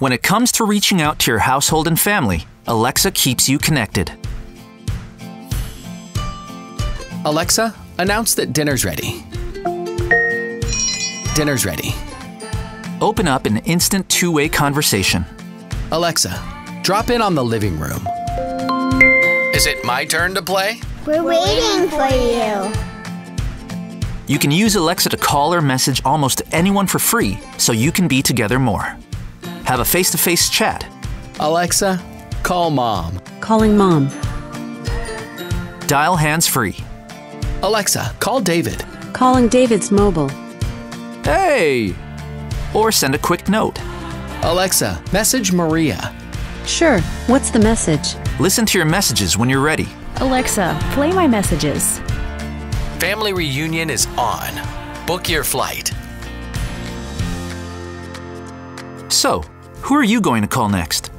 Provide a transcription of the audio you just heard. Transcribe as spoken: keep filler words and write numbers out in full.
When it comes to reaching out to your household and family, Alexa keeps you connected. Alexa, announce that dinner's ready. Dinner's ready. Open up an instant two-way conversation. Alexa, drop in on the living room. Is it my turn to play? We're waiting for you. You can use Alexa to call or message almost anyone for free, so you can be together more. Have a face-to-face chat. Alexa, call mom. Calling mom. Dial hands-free. Alexa, call David. Calling David's mobile. Hey! Or send a quick note. Alexa, message Maria. Sure, what's the message? Listen to your messages when you're ready. Alexa, play my messages. Family reunion is on. Book your flight. So, who are you going to call next?